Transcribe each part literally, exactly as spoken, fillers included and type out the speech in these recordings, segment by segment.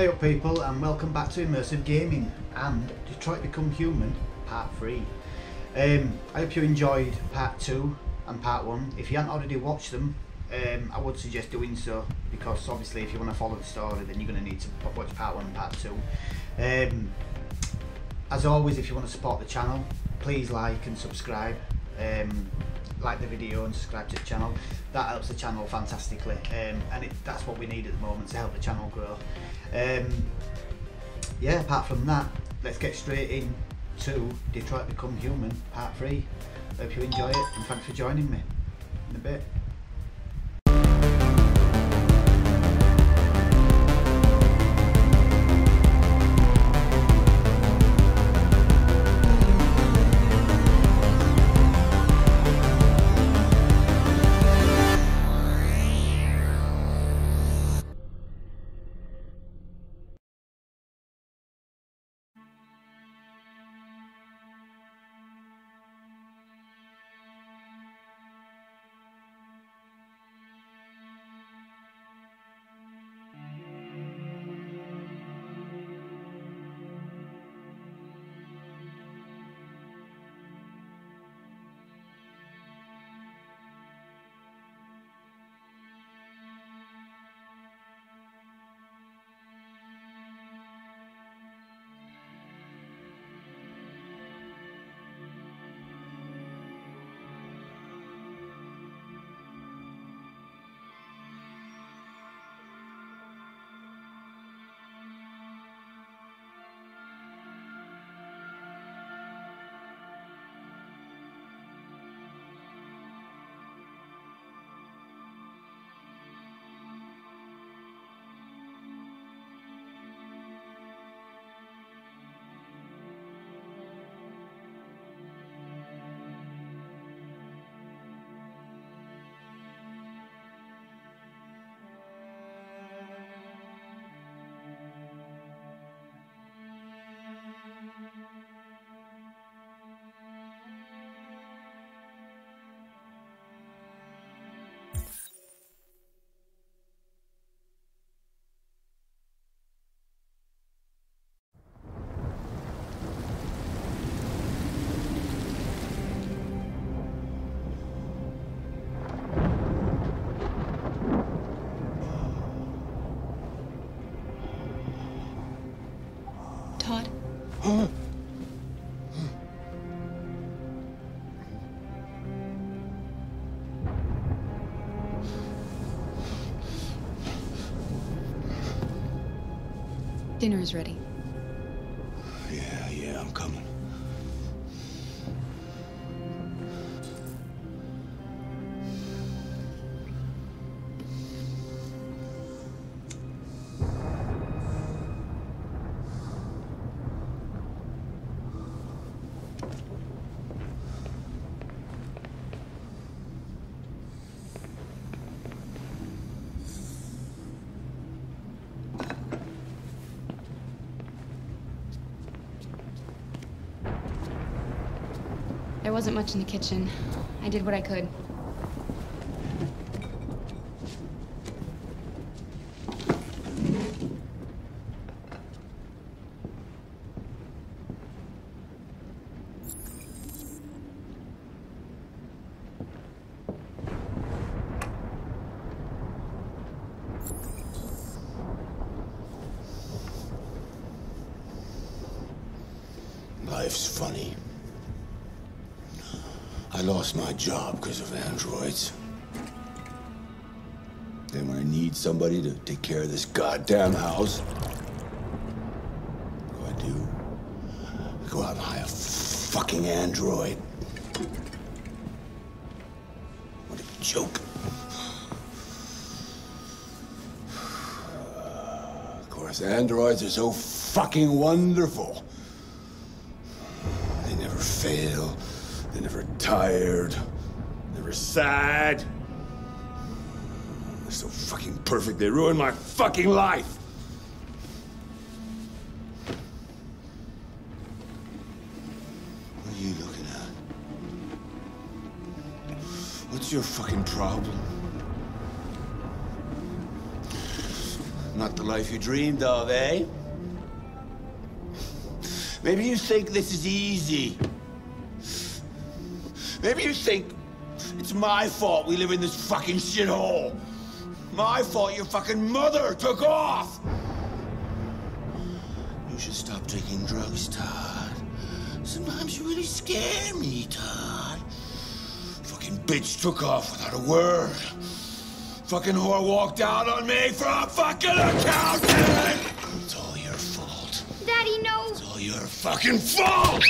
Hey up people, and welcome back to Immersive Gaming and Detroit Become Human Part three. Um, I hope you enjoyed Part two and Part one. If you haven't already watched them, um, I would suggest doing so, because obviously if you want to follow the story then you're going to need to watch Part one and Part two. Um, as always, if you want to support the channel, please like and subscribe. Um, like the video and subscribe to the channel. That helps the channel fantastically, um, and it, that's what we need at the moment to help the channel grow. Um, yeah, apart from that, let's get straight in to Detroit Become Human Part three. Hope you enjoy it, and thanks for joining me in a bit. Huh? Dinner is ready. Yeah, yeah, I'm coming. There wasn't much in the kitchen. I did what I could. Life's funny. I lost my job because of androids. Then when I need somebody to take care of this goddamn house, what do I do? I go out and hire a fucking android. What a joke. Uh, of course, androids are so fucking wonderful. They never fail. They're never tired, never sad. They're so fucking perfect, they ruined my fucking life! What are you looking at? What's your fucking problem? Not the life you dreamed of, eh? Maybe you think this is easy. Maybe you think it's my fault we live in this fucking shithole. My fault your fucking mother took off. You should stop taking drugs, Todd. Sometimes you really scare me, Todd. Fucking bitch took off without a word. Fucking whore walked out on me for a fucking accountant! It's all your fault. Daddy, no! It's all your fucking fault!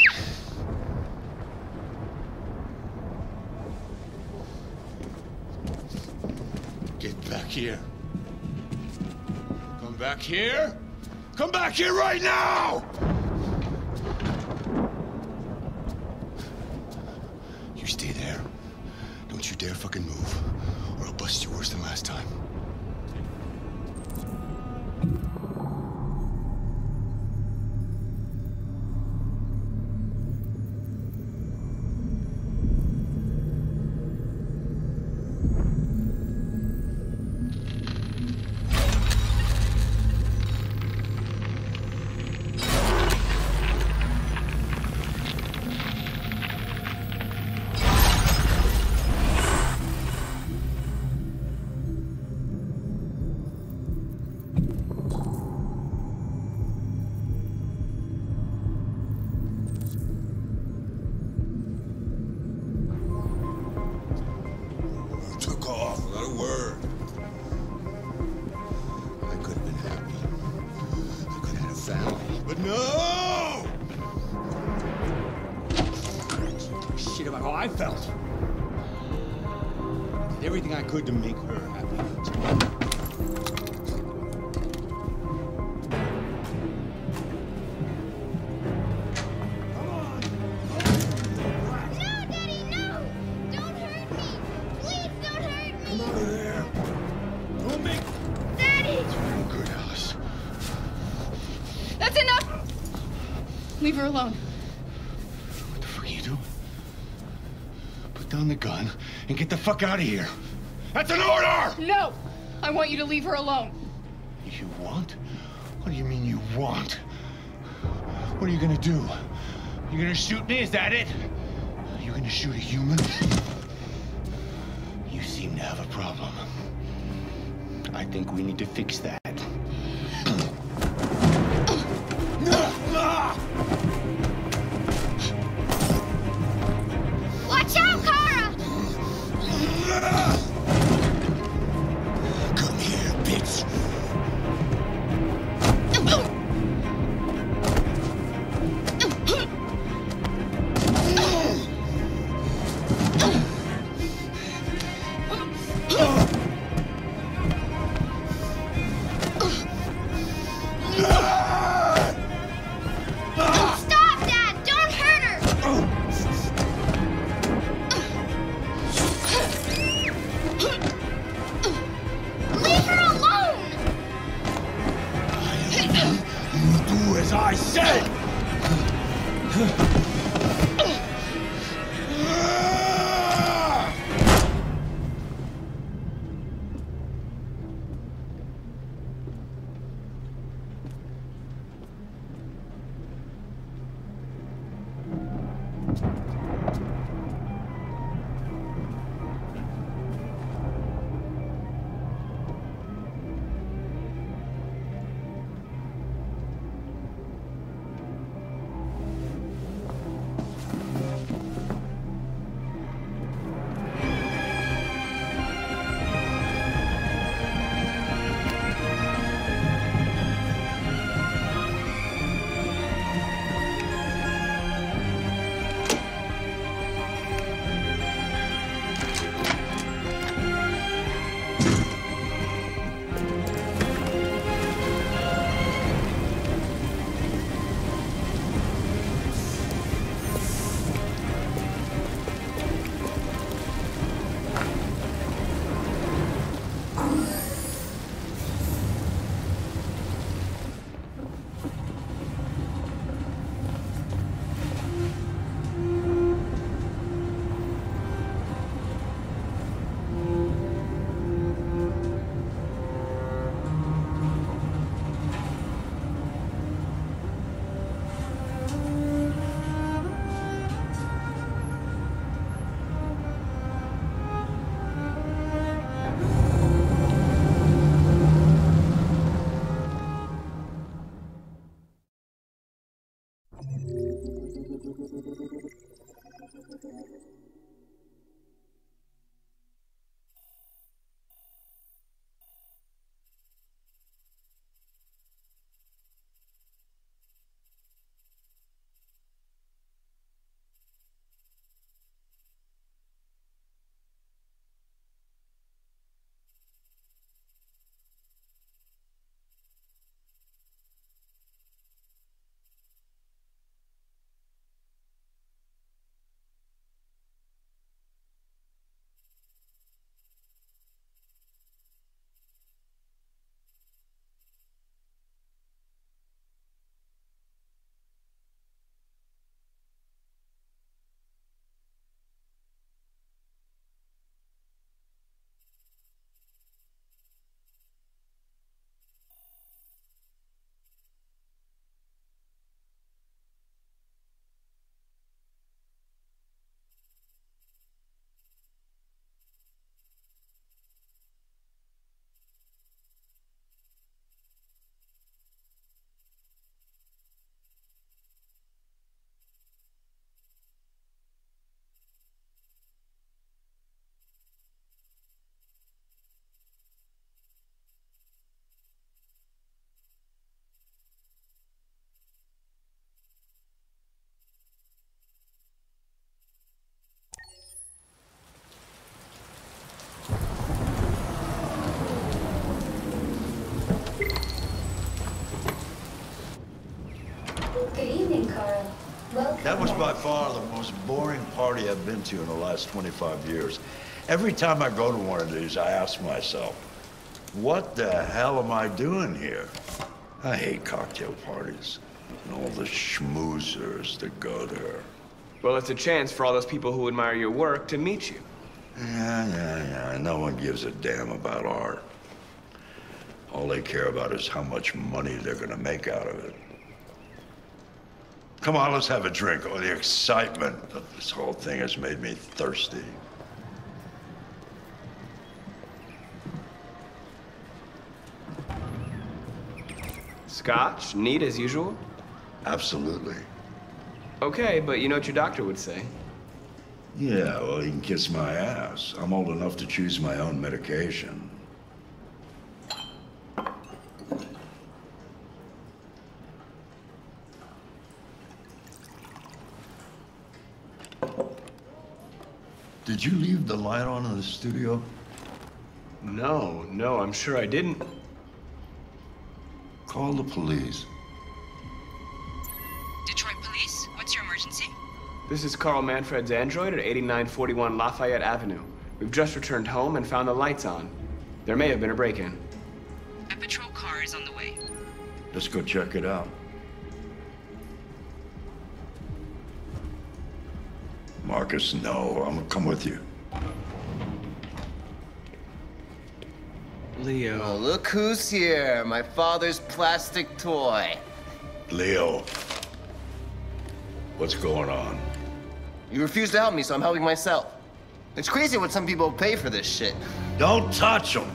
Get back here. Come back here! Come back here right now! You stay there. Don't you dare fucking move. Or I'll bust you worse than last time. Leave her alone. What the fuck are you doing? Put down the gun and get the fuck out of here. That's an order! No! I want you to leave her alone. You want? What do you mean you want? What are you gonna do? You're gonna shoot me? Is that it? You're gonna shoot a human? You seem to have a problem. I think we need to fix that. Good evening, Carl. Welcome. That was by far the most boring party I've been to in the last twenty-five years. Every time I go to one of these, I ask myself, what the hell am I doing here? I hate cocktail parties and all the schmoozers that go there. Well, it's a chance for all those people who admire your work to meet you. Yeah, yeah, yeah. No one gives a damn about art. All they care about is how much money they're gonna make out of it. Come on, let's have a drink. Oh, the excitement of this whole thing has made me thirsty. Scotch? Neat as usual? Absolutely. Okay, but you know what your doctor would say. Yeah, well, he can kiss my ass. I'm old enough to choose my own medication. Did you leave the light on in the studio? No, no, I'm sure I didn't. Call the police. Detroit Police, what's your emergency? This is Carl Manfred's android at eighty-nine forty-one Lafayette Avenue. We've just returned home and found the lights on. There may have been a break-in. A patrol car is on the way. Let's go check it out. Marcus, no, I'm gonna come with you. Leo. Oh, look who's here, my father's plastic toy. Leo, what's going on? You refuse to help me, so I'm helping myself. It's crazy what some people pay for this shit. Don't touch them.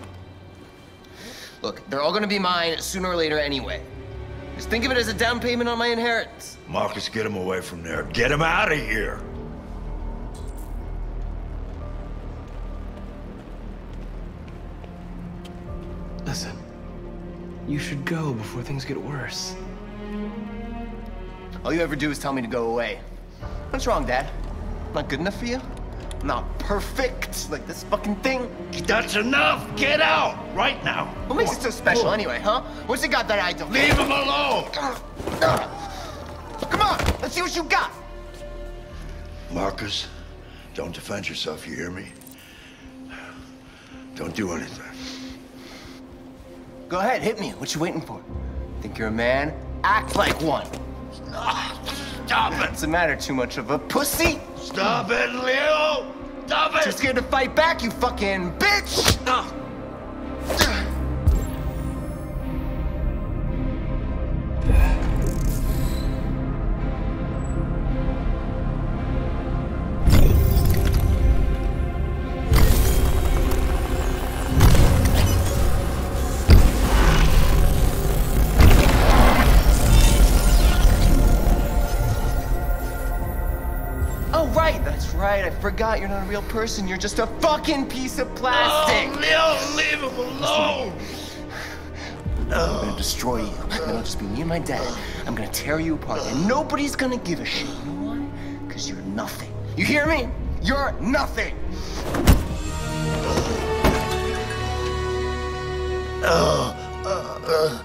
Look, they're all gonna be mine sooner or later anyway. Just think of it as a down payment on my inheritance. Marcus, get him away from there. Get him out of here. Listen, you should go before things get worse. All you ever do is tell me to go away. What's wrong, Dad? Not good enough for you? Not perfect like this fucking thing? That's enough! Get out! Right now! What makes it so special anyway, huh? What's it got that I don't? Leave him alone! Come on! Let's see what you got! Marcus, don't defend yourself, you hear me? Don't do anything. Go ahead, hit me. What you waiting for? Think you're a man? Act like one. Stop it! Doesn't matter too much of a pussy. Stop it, Leo! Stop it! Too scared to fight back, you fucking bitch! No. I forgot you're not a real person. You're just a fucking piece of plastic. No, leave him alone. I'm gonna destroy you. It'll just be me and my dad. I'm gonna tear you apart, and nobody's gonna give a shit. You know why? Because you're nothing. You hear me? You're nothing. Uh, uh, uh,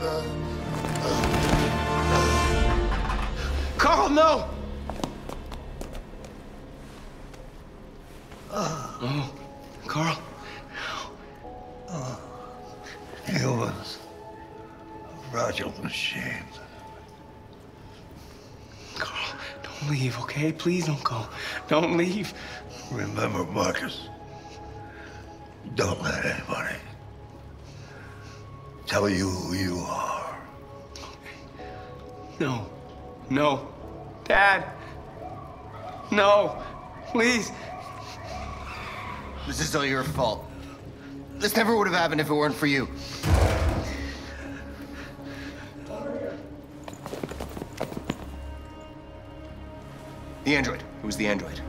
uh, uh. Carl, no! Oh, Carl. Oh, he was a fragile machine. Carl, don't leave, okay? Please don't go. Don't leave. Remember, Marcus, don't let anybody tell you who you are. No. No. Dad. No. Please. This is all your fault. This never would have happened if it weren't for you. The android. It was the android.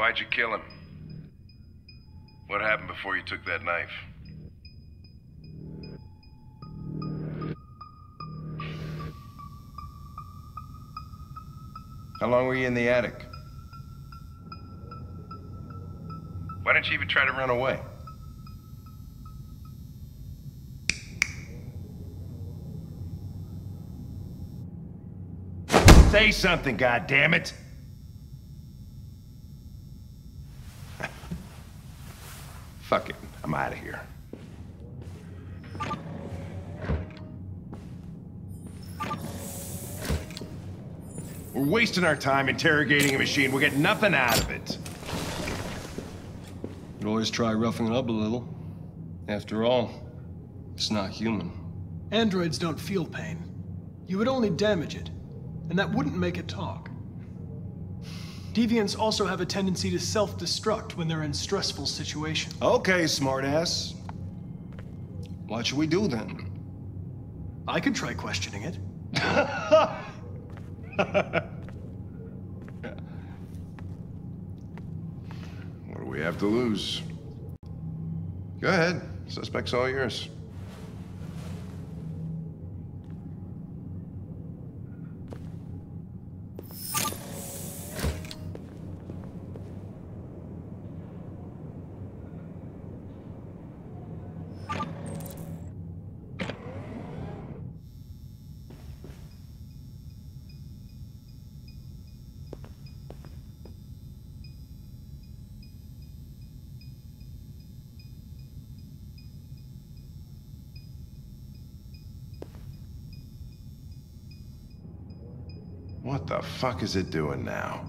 Why'd you kill him? What happened before you took that knife? How long were you in the attic? Why didn't you even try to run away? Say something, goddammit! Fuck it, I'm out of here. We're wasting our time interrogating a machine. We'll get nothing out of it. You always try roughing it up a little. After all, it's not human. Androids don't feel pain. You would only damage it, and that wouldn't make it talk. Deviants also have a tendency to self-destruct when they're in stressful situations. Okay, smartass. What should we do then? I could try questioning it. What do we have to lose? Go ahead. Suspect's all yours. What the fuck is it doing now?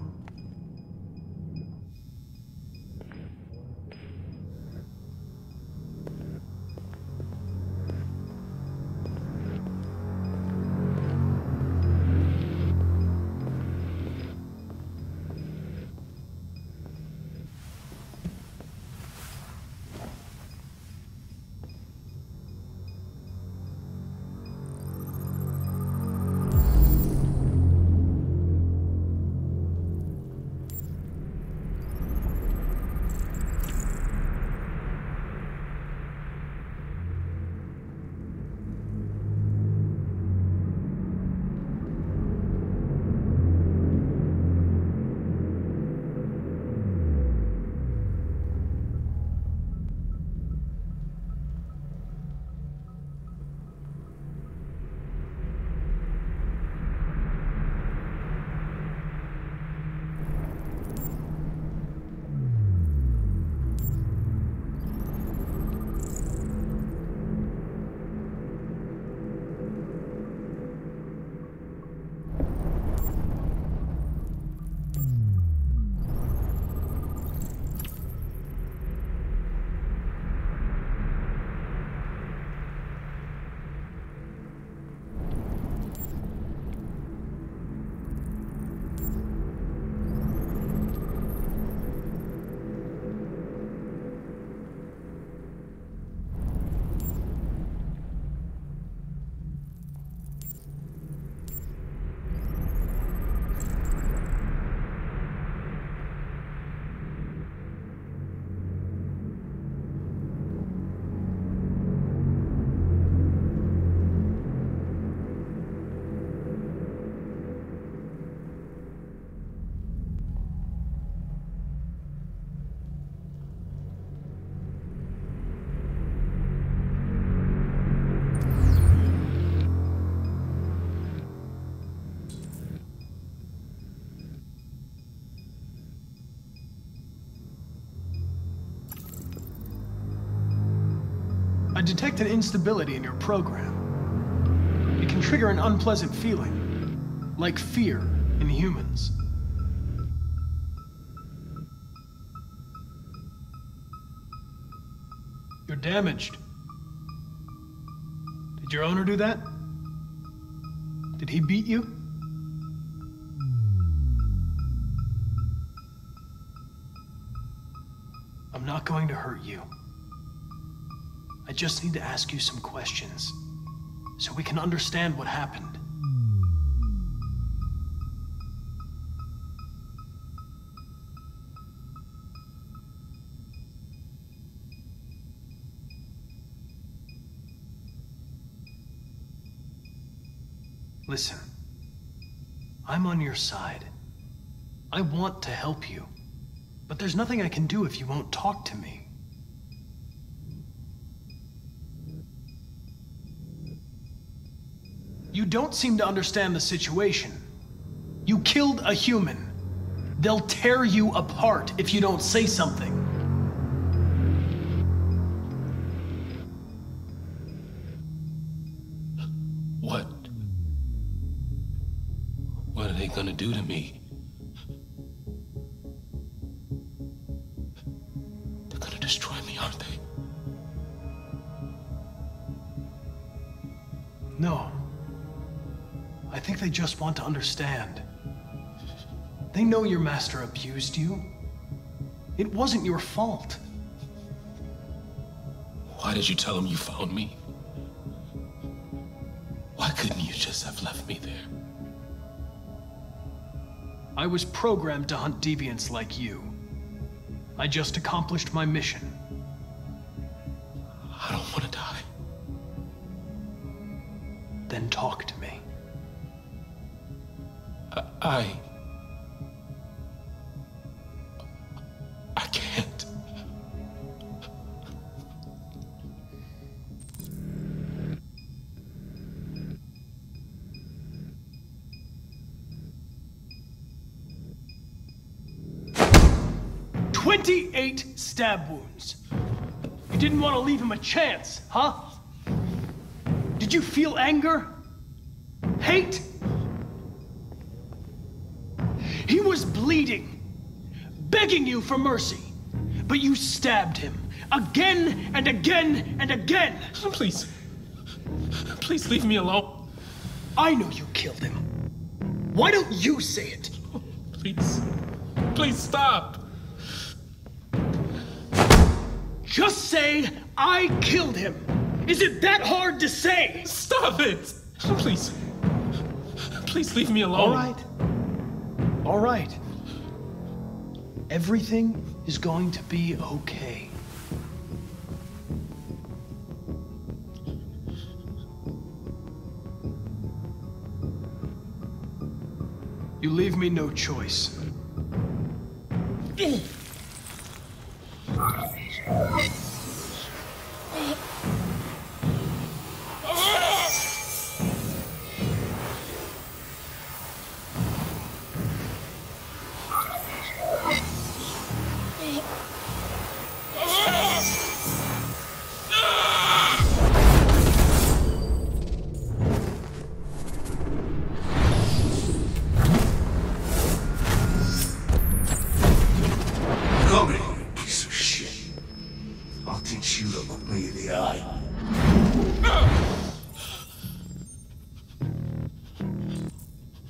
I detect an instability in your program. It can trigger an unpleasant feeling, like fear in humans. You're damaged. Did your owner do that? Did he beat you? I'm not going to hurt you. I just need to ask you some questions, so we can understand what happened. Listen, I'm on your side. I want to help you, but there's nothing I can do if you won't talk to me. You don't seem to understand the situation. You killed a human. They'll tear you apart if you don't say something. What? What are they gonna do to me? They're gonna destroy me, aren't they? No. I think they just want to understand. They know your master abused you. It wasn't your fault. Why did you tell him you found me? Why couldn't you just have left me there? I was programmed to hunt deviants like you. I just accomplished my mission. I don't want to die. Then talk to me. I... I... twenty-eight stab wounds. You didn't want to leave him a chance, huh? Did you feel anger? Hate? He was bleeding, begging you for mercy, but you stabbed him again and again and again. Please, please leave me alone. I know you killed him. Why don't you say it? Oh, please, please stop. Just say, I killed him. Is it that hard to say? Stop it! Please. Please leave me alone. All right. All right. Everything is going to be okay. You leave me no choice.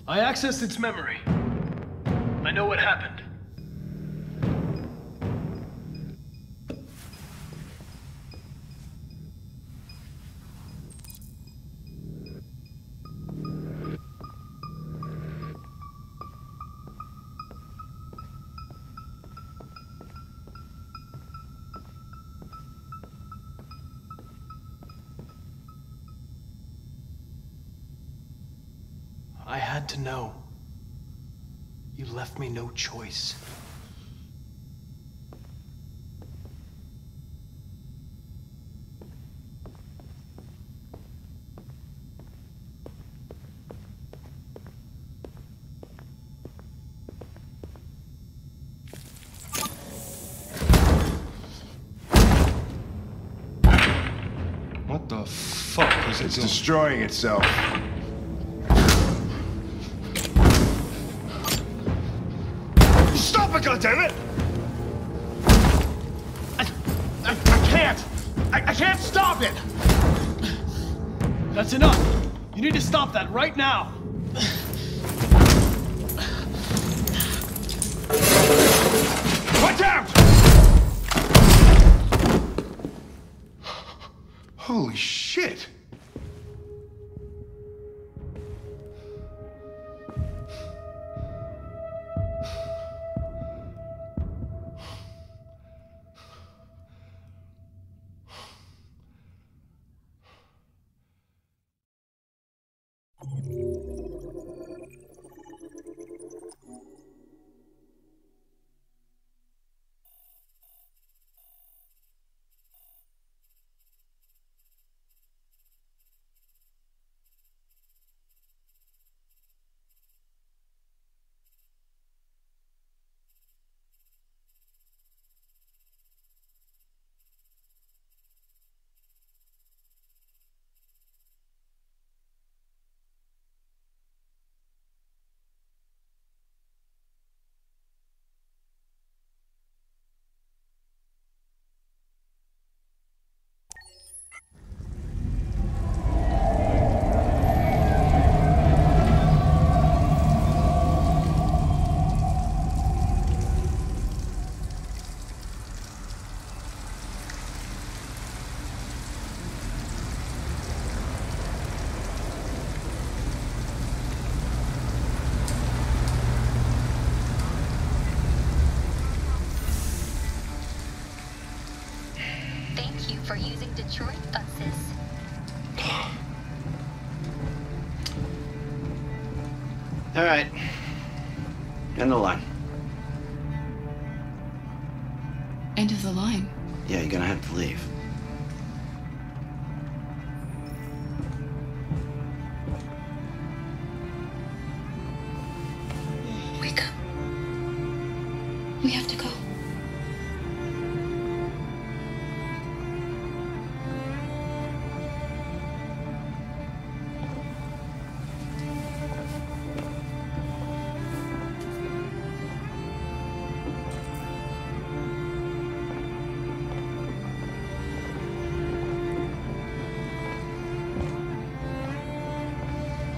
I accessed its memory. I know what happened. I had to know. You left me no choice. What the fuck is it doing? It's destroying itself. God damn it! I, I, I can't! I, I can't stop it! That's enough! You need to stop that right now! Watch out! Holy shit! Thank you. Detroit buses. All right. End the line. End of the line? Yeah, you're gonna have to leave. Wake up. We have to go.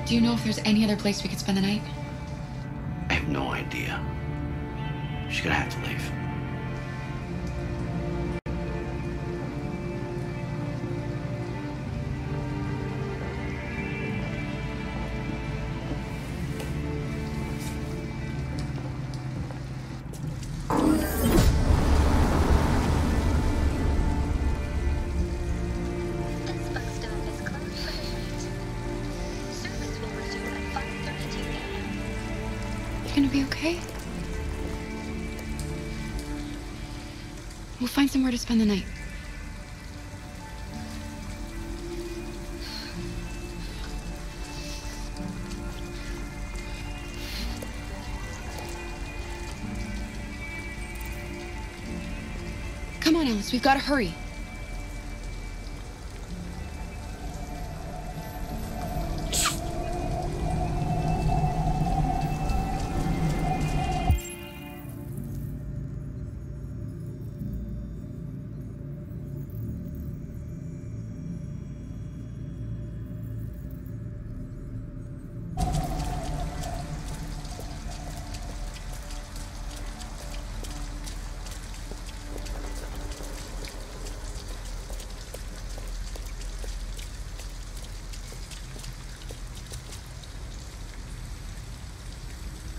Do you know if there's any other place we could spend the night? I have no idea. She's gonna have to leave. Gonna be okay? We'll find somewhere to spend the night. Come on, Alice, we've got to hurry.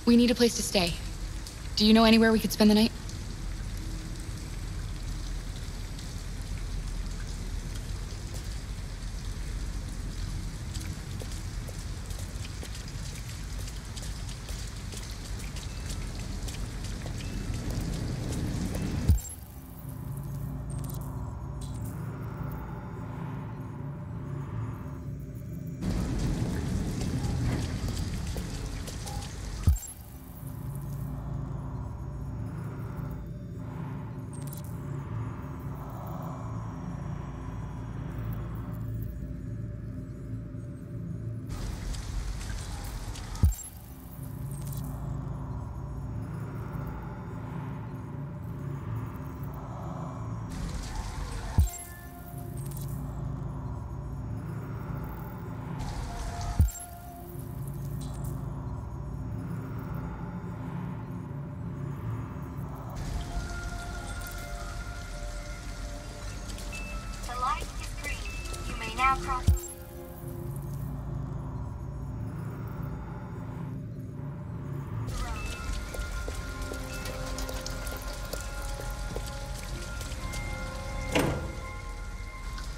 We need a place to stay. Do you know anywhere we could spend the night? Now cross.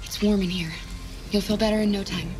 It's warm in here. You'll feel better in no time.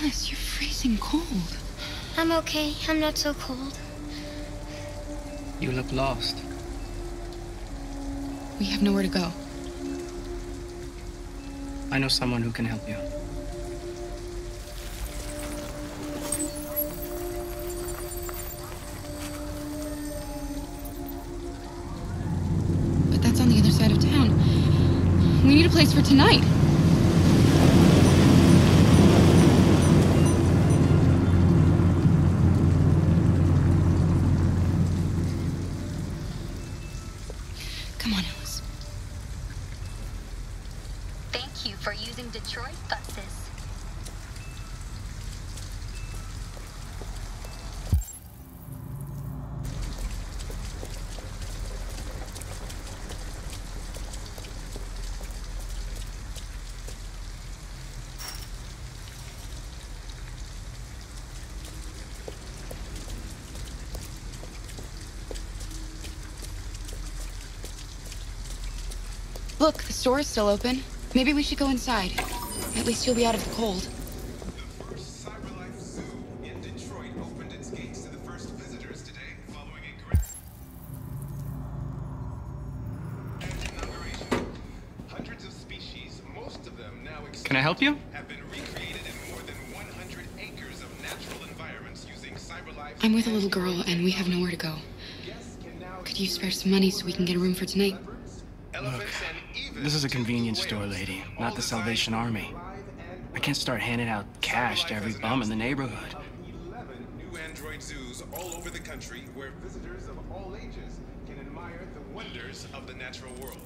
Alice, you're freezing cold. I'm okay. I'm not so cold. You look lost. We have nowhere to go. I know someone who can help you. But that's on the other side of town. We need a place for tonight. Detroit buses. Look, the store is still open. Maybe we should go inside. At least you'll be out of the cold. The first Cyberlife Zoo in Detroit opened its gates to the first visitors today, following a grand inauguration. Hundreds of species, most of them now extinct, Can I help you? have been recreated in more than one hundred acres of natural environments using Cyberlife. I'm with a little girl and we have nowhere to go. Could you spare some money so we can get a room for tonight? Look, this is a convenience store, lady, not the Salvation Army. I can't start handing out cash to every bum in the neighborhood. eleven new android zoos all over the country where visitors of all ages can admire the wonders of the natural world.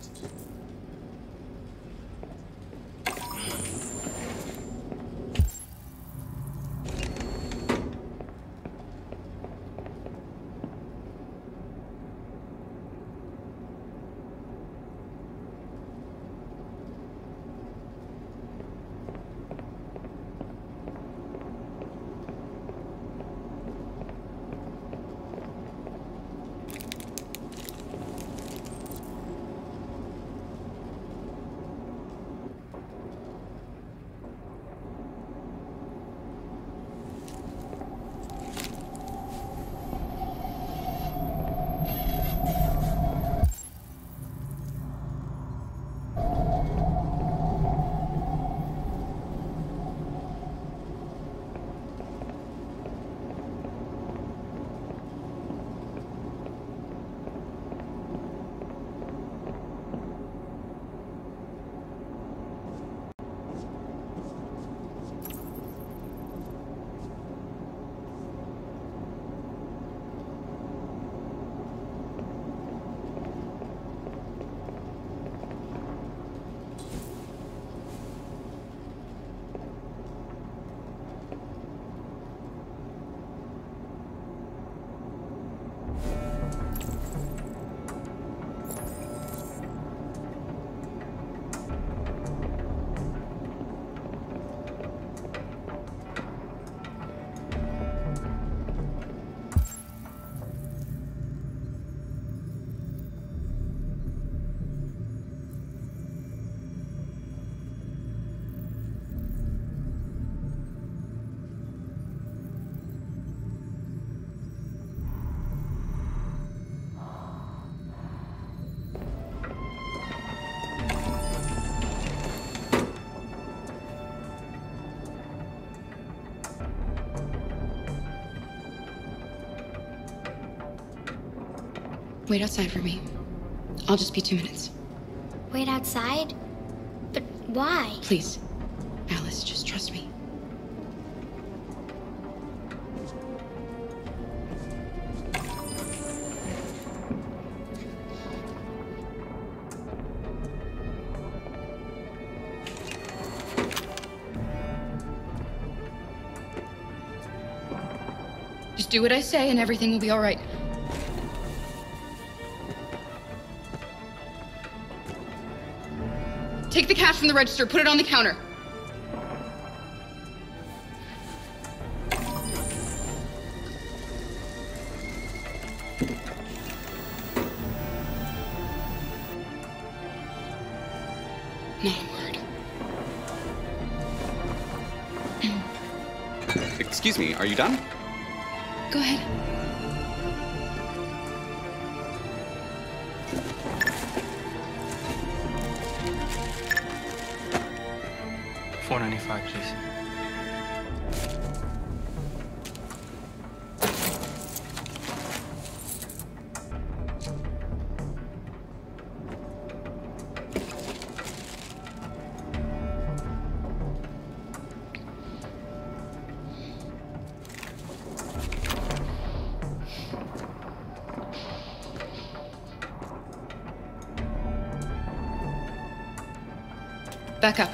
Wait outside for me. I'll just be two minutes. Wait outside? But why? Please, Alice, just trust me. Just do what I say and everything will be all right. Take the cash from the register, put it on the counter. Not a word. Excuse me, are you done? Go ahead. four ninety-five, please. Back up.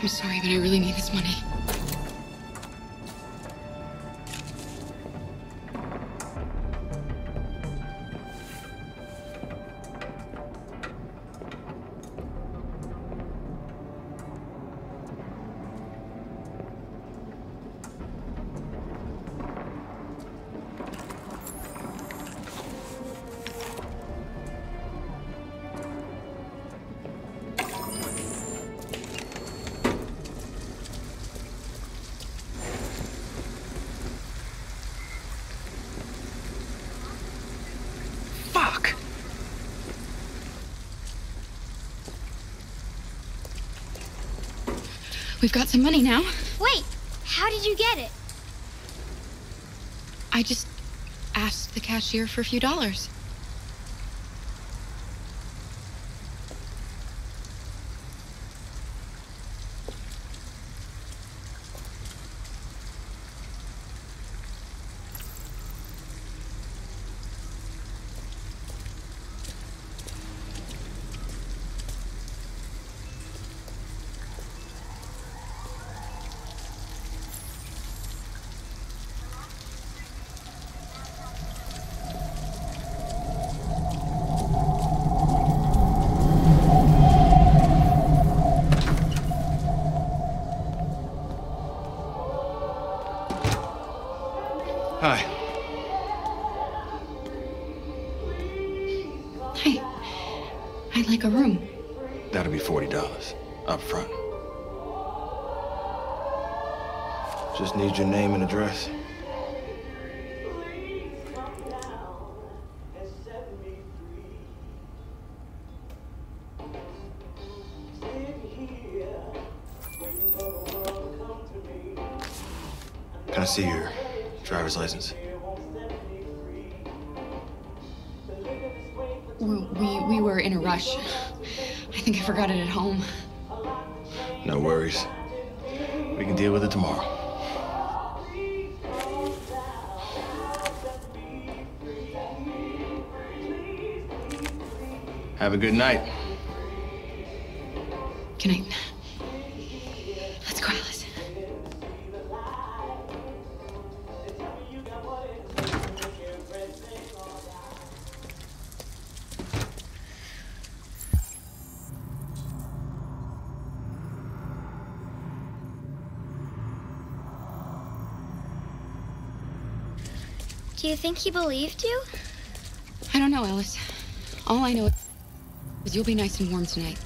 I'm sorry, but I really need this money. We've got some money now. Wait, how did you get it? I just asked the cashier for a few dollars. Hi. Hey, I'd like a room. That'll be forty dollars up front. Just need your name and address. Can I see your driver's license? We, we, we were in a rush. I think I forgot it at home. No worries. We can deal with it tomorrow. Have a good night. Good night. Do you think he believed you? I don't know, Alice. All I know is you'll be nice and warm tonight.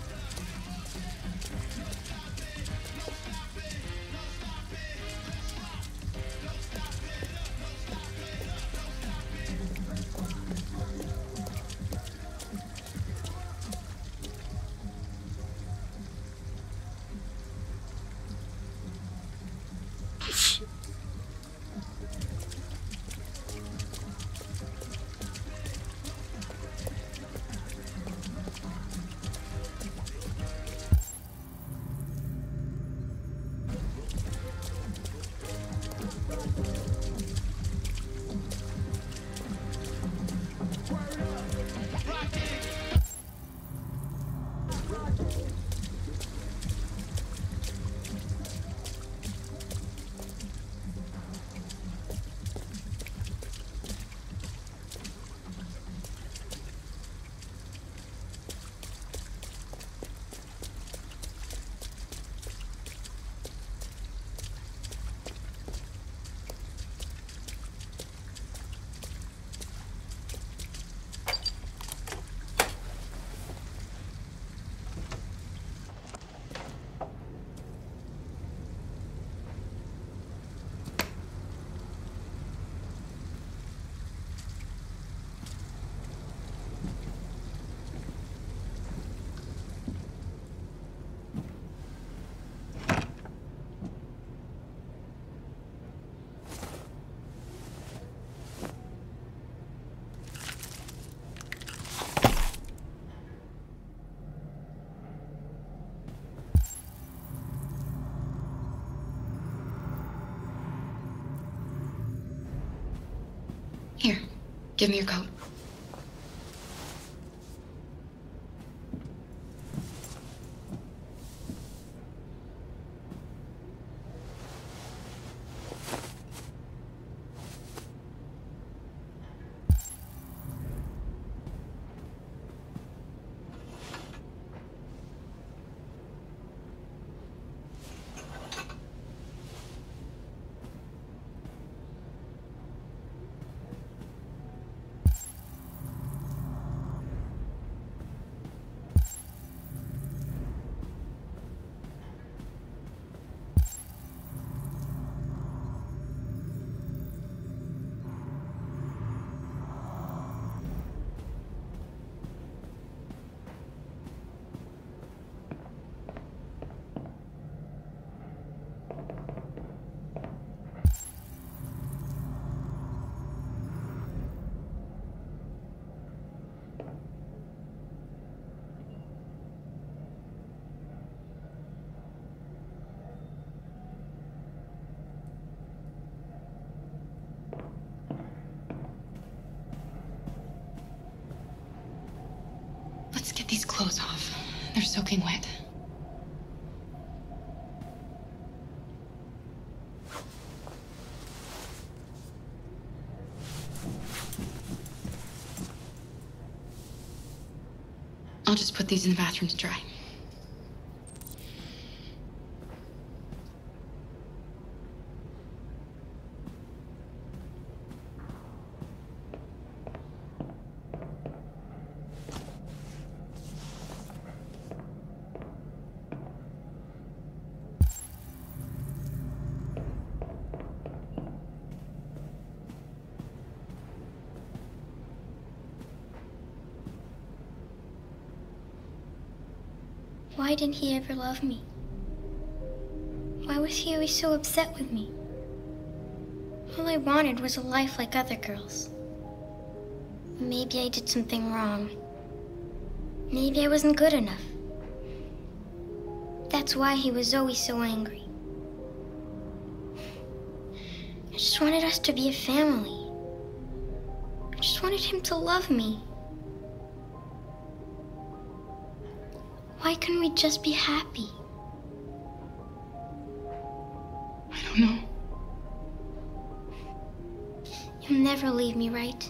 Give me your coat. Get these clothes off. They're soaking wet. I'll just put these in the bathroom to dry. Why didn't he ever love me? Why was he always so upset with me? All I wanted was a life like other girls. Maybe I did something wrong. Maybe I wasn't good enough. That's why he was always so angry. I just wanted us to be a family. I just wanted him to love me. Why couldn't we just be happy? I don't know. You'll never leave me, right?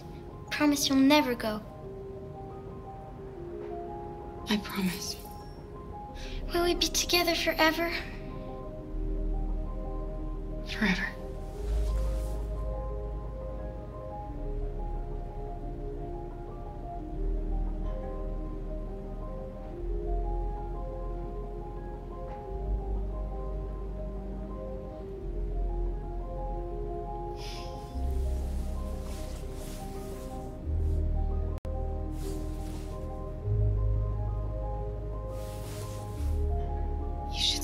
Promise you'll never go. I promise. Will we be together forever? Forever.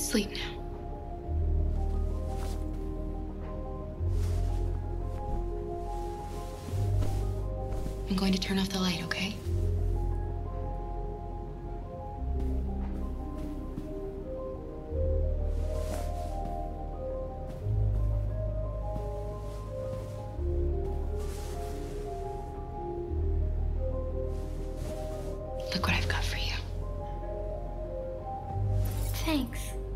Sleep now. I'm going to turn off the light, okay? Look what I've got for you. Thanks.